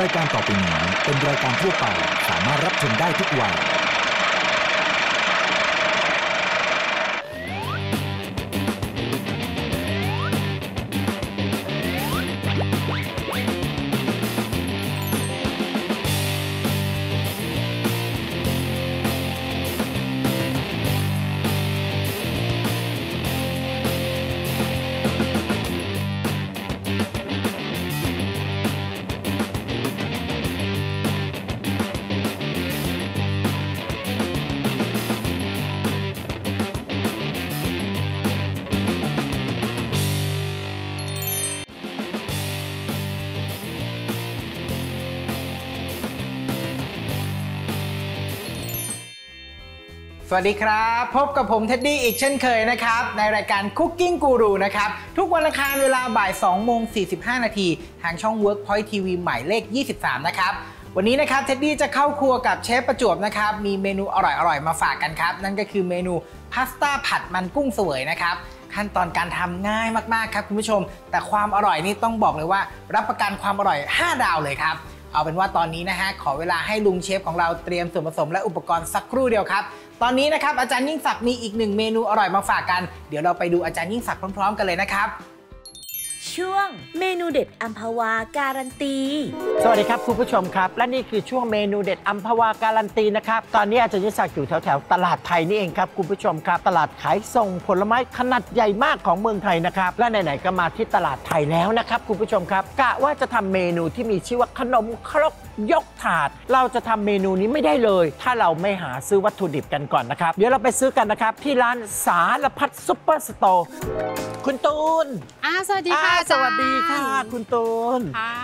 รายการต่อไปนี้เป็นรายการทั่วไปสามารถรับชมได้ทุกวัยสวัสดีครับพบกับผมเท็ดดี้อีกเช่นเคยนะครับในรายการ Cooking Guru นะครับทุกวันอังคารเวลาบ่าย 2:45 น.ทางช่อง Workpoint TV หมายเลข 23 นะครับวันนี้นะครับเท็ดดี้จะเข้าครัวกับเชฟประจวบนะครับมีเมนูอร่อยๆมาฝากกันครับนั่นก็คือเมนูพาสต้าผัดมันกุ้งเสวยนะครับขั้นตอนการทำง่ายมากๆครับคุณผู้ชมแต่ความอร่อยนี่ต้องบอกเลยว่ารับประกันความอร่อย5 ดาวเลยครับเอาเป็นว่าตอนนี้นะฮะขอเวลาให้ลุงเชฟของเราเตรียมส่วนผสมและอุปกรณ์สักครู่เดียวครับตอนนี้นะครับอาจารย์ยิ่งศักดิ์มีอีกหนึ่งเมนูอร่อยมาฝากกันเดี๋ยวเราไปดูอาจารย์ยิ่งศักดิ์พร้อมๆกันเลยนะครับช่วงเมนูเด็ดอัมพวาการันตีสวัสดีครับคุณผู้ชมครับและนี่คือช่วงเมนูเด็ดอัมพวาการันตีนะครับตอนนี้อาจารย์ยิ่งศักดิ์อยู่แถวตลาดไทยนี่เองครับคุณผู้ชมครับตลาดขายส่งผลไม้ขนาดใหญ่มากของเมืองไทยนะครับและไหนๆก็มาที่ตลาดไทยแล้วนะครับคุณผู้ชมครับกะว่าจะทำเมนูที่มีชื่อว่าขนมครกยกถาดเราจะทำเมนูนี้ไม่ได้เลยถ้าเราไม่หาซื้อวัตถุดิบกันก่อนนะครับเดี๋ยวเราไปซื้อกันนะครับที่ร้านสารพัดซุปเปอร์สโตร์คุณตูนสวัสดีค่ะสวัสดีค่ะคุณตูน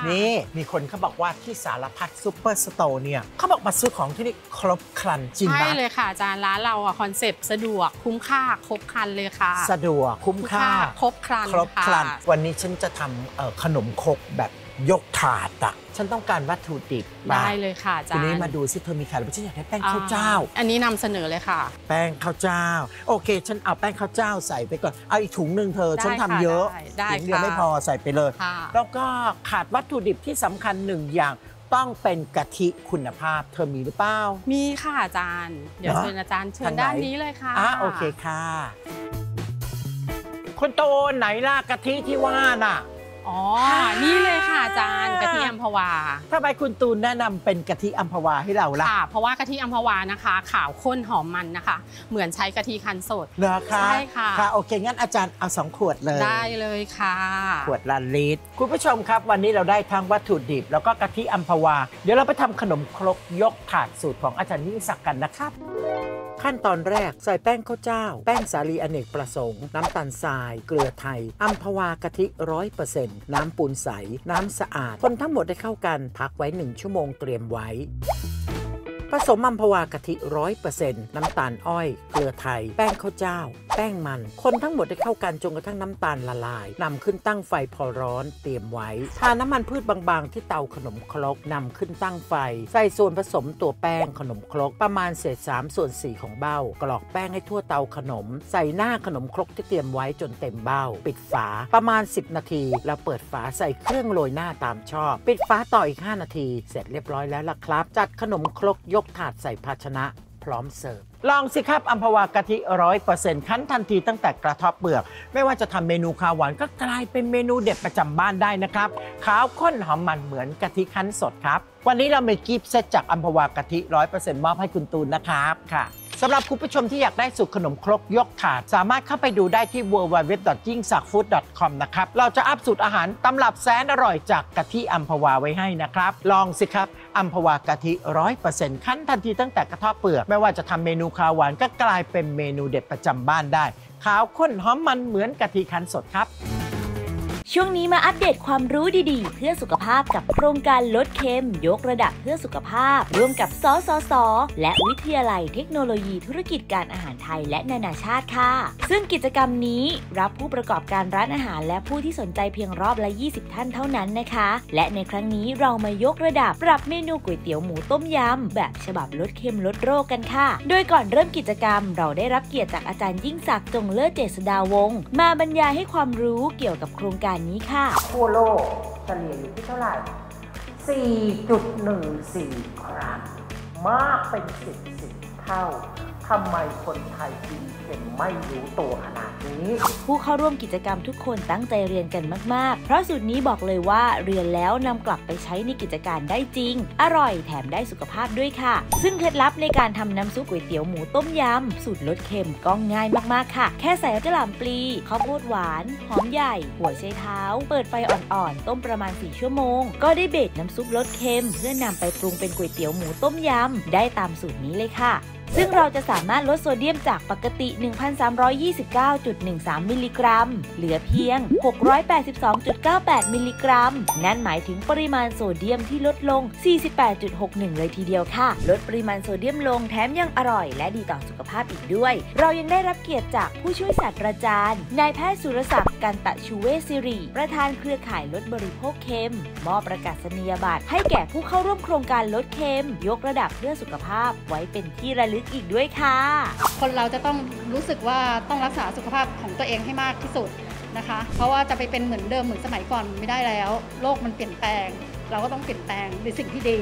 นี่มีคนเขาบอกว่าที่สารพัดซุปเปอร์สโตร์เนี่ยเขาบอกมาซื้อของที่นี่ครบครันจริงปะใช่เลยค่ะอาจารย์ร้านเราคอนเซ็ปต์สะดวกคุ้มค่าครบครันเลยค่ะสะดวกคุ้มค่าครบครันครบครันวันนี้ฉันจะทำขนมครกแบบยกถาดอ่ะฉันต้องการวัตถุดิบได้เลยค่ะอาจารย์ทีนี้มาดูซิเธอมีขายหรือเปล่าฉันอยากได้แป้งข้าวเจ้าอันนี้นำเสนอเลยค่ะแป้งข้าวเจ้าโอเคฉันเอาแป้งข้าวเจ้าใส่ไปก่อนเอาอีกถุงหนึ่งเธอฉันทำเยอะถุงเดียวไม่พอใส่ไปเลยแล้วก็ขาดวัตถุดิบที่สำคัญหนึ่งอย่างต้องเป็นกะทิคุณภาพเธอมีหรือเปล่ามีค่ะอาจารย์เดี๋ยวเชิญอาจารย์เชิญด้านนี้เลยค่ะโอเคค่ะคุณโตไหนล่ะกะทิที่ว่าน่ะอ๋อนี่เลยค่ะอาจารย์กะทิอัมพวาทำไมคุณตูนแนะนำเป็นกะทิอัมพวาให้เราล่ะค่ะเพราะว่ากะทิอัมพวานะคะขาวข้นหอมมันนะคะเหมือนใช้กะทิคั้นสดนะคะใช่ค่ะค่ะโอเคงั้นอาจารย์เอา2ขวดเลยได้เลยค่ะขวดละลิตรคุณผู้ชมครับวันนี้เราได้ทั้งวัตถุดิบแล้วก็กะทิอัมพวาเดี๋ยวเราไปทำขนมครกยกถาดสูตรของอาจารย์ยิ่งศักดิ์กันนะครับขั้นตอนแรกใส่แป้งข้าวเจ้าแป้งสาลีอเนกประสงค์น้ำตาลทรายเกลือไทยอัมพวากะทิ 100% น้ำปูนใสน้ำสะอาดคนทั้งหมดได้เข้ากันพักไว้1 ชั่วโมงเตรียมไว้ผสมอัมพวากะทิ 100% น้ำตาลอ้อยเกลือไทยแป้งข้าวเจ้าแป้งมันคนทั้งหมดได้เข้ากันจนกระทั่งน้ำตาลละลายนำขึ้นตั้งไฟพอร้อนเตรียมไว้ทาน้ำมันพืชบางๆที่เตาขนมครกนำขึ้นตั้งไฟใส่ส่วนผสมตัวแป้งขนมครกประมาณเศษ3/4ของเบ้ากรอกแป้งให้ทั่วเตาขนมใส่หน้าขนมครกที่เตรียมไว้จนเต็มเบ้าปิดฝาประมาณ10 นาทีแล้วเปิดฝาใส่เครื่องโรยหน้าตามชอบปิดฝาต่ออีก5 นาทีเสร็จเรียบร้อยแล้วล่ะครับจัดขนมครกยกถาดใส่ภาชนะพร้อมเสิร์ฟลองสิครับอัมพวากะทิ 100% คั้นทันทีตั้งแต่กระทบเปลือกไม่ว่าจะทำเมนูข้าวหวานก็กลายเป็นเมนูเด็ดประจำบ้านได้นะครับขาวข้นหอมมันเหมือนกะทิคั้นสดครับวันนี้เรามีกิฟต์เซตจากอัมพวากะทิ 100% มอบให้คุณตูนนะครับค่ะสำหรับคุณผู้ชมที่อยากได้สูตรขนมครกยกถาดสามารถเข้าไปดูได้ที่ www.iingsakfood.com นะครับเราจะอัพสูตรอาหารตำรับแสนอร่อยจากกะทิอัมพวาไว้ให้นะครับลองสิครับอัมพวากะทิ 100% คั้นทันทีตั้งแต่กระทบเปลือกไม่ว่าจะทำเมนูข้าวหวานก็กลายเป็นเมนูเด็ดประจำบ้านได้ขาวข้นหอมมันเหมือนกะทิคั้นสดครับช่วงนี้มาอัปเดตความรู้ดีๆเพื่อสุขภาพกับโครงการลดเค็มยกระดับเพื่อสุขภาพร่วมกับสสส.และวิทยาลัยเทคโนโลยีธุรกิจการอาหารไทยและนานาชาติค่ะซึ่งกิจกรรมนี้รับผู้ประกอบการร้านอาหารและผู้ที่สนใจเพียงรอบละ20 ท่านเท่านั้นนะคะและในครั้งนี้เรามายกระดับปรับเมนูก๋วยเตี๋ยวหมูต้มยำแบบฉบับลดเค็มลดโรคกันค่ะโดยก่อนเริ่มกิจกรรมเราได้รับเกียรติจากอาจารย์ยิ่งศักดิ์จงเลิศเจษฎาวงศ์มาบรรยายให้ความรู้เกี่ยวกับโครงการนี้ค่ะทั่วโลกเฉลี่ยอยู่ที่เท่าไหร่ 4.14 ครั้งมากเป็น10 เท่าทำไมคนไทยกินเค็มไม่รู้ตัวขนาดนี้ผู้เข้าร่วมกิจกรรมทุกคนตั้งใจเรียนกันมากๆเพราะสูตรนี้บอกเลยว่าเรียนแล้วนำกลับไปใช้ในกิจการได้จริงอร่อยแถมได้สุขภาพด้วยค่ะซึ่งเคล็ดลับในการทำน้ำซุปก๋วยเตี๋ยวหมูต้มยำสูตรลดเค็มก็ง่ายมากๆค่ะแค่ใส่กระหล่ำปลีข้าวโพดหวานหอมใหญ่หัวไชเท้าเปิดไฟอ่อนๆต้มประมาณ4ชั่วโมงก็ได้เบรคน้ำซุปลดเค็มเพื่อนำไปปรุงเป็นก๋วยเตี๋ยวหมูต้มยำได้ตามสูตรนี้เลยค่ะซึ่งเราจะสามารถลดโซเดียมจากปกติ 1,329.13 มิลลิกรัมเหลือเพียง 682.98 มิลลิกรัมนั่นหมายถึงปริมาณโซเดียมที่ลดลง 48.61 เลยทีเดียวค่ะลดปริมาณโซเดียมลงแถมยังอร่อยและดีต่อสุขภาพอีกด้วยเรายังได้รับเกียรติจากผู้ช่วยศาสตราจารย์นายแพทย์สุรศักดิ์กันตะชูเวศิริประธานเครือข่ายลดบริโภคเค็มมอบประกาศนียบัตรให้แก่ผู้เข้าร่วมโครงการลดเค็มยกระดับเพื่อสุขภาพไว้เป็นที่ระลึกอีกด้วยค่ะคนเราจะต้องรู้สึกว่าต้องรักษาสุขภาพของตัวเองให้มากที่สุดนะคะเพราะว่าจะไปเป็นเหมือนเดิมเหมือนสมัยก่อนไม่ได้แล้วโลกมันเปลี่ยนแปลงเราก็ต้องเปลี่ยนแปลงในสิ่งที่ดี